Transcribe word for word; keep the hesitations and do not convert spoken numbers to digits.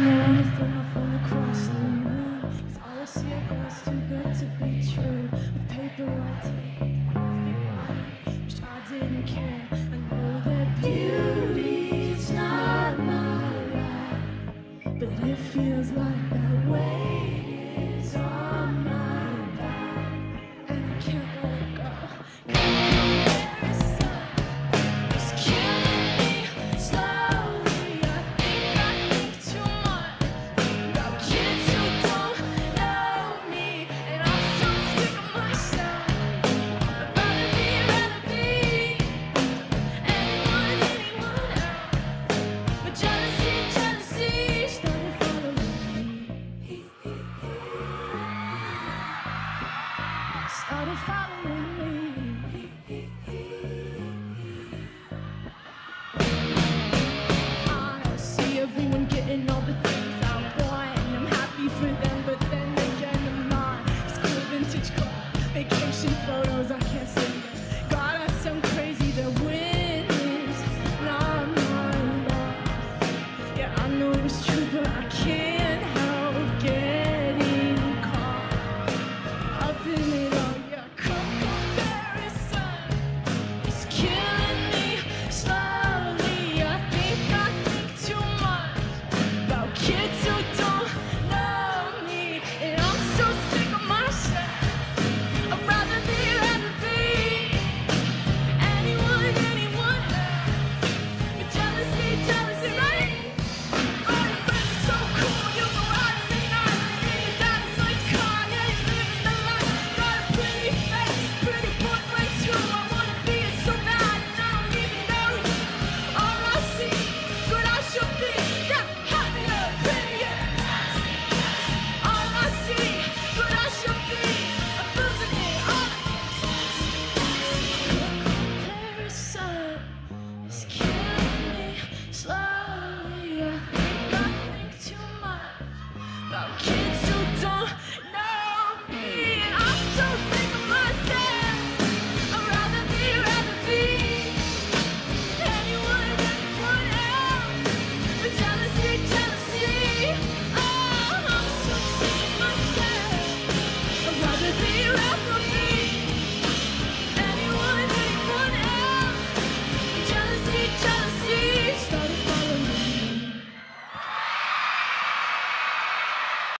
on the run, I threw my phone across the room. Cause all I see are girls too good to be true. With paper I take, wish I didn't care. I know that beauty's not my life, but it feels like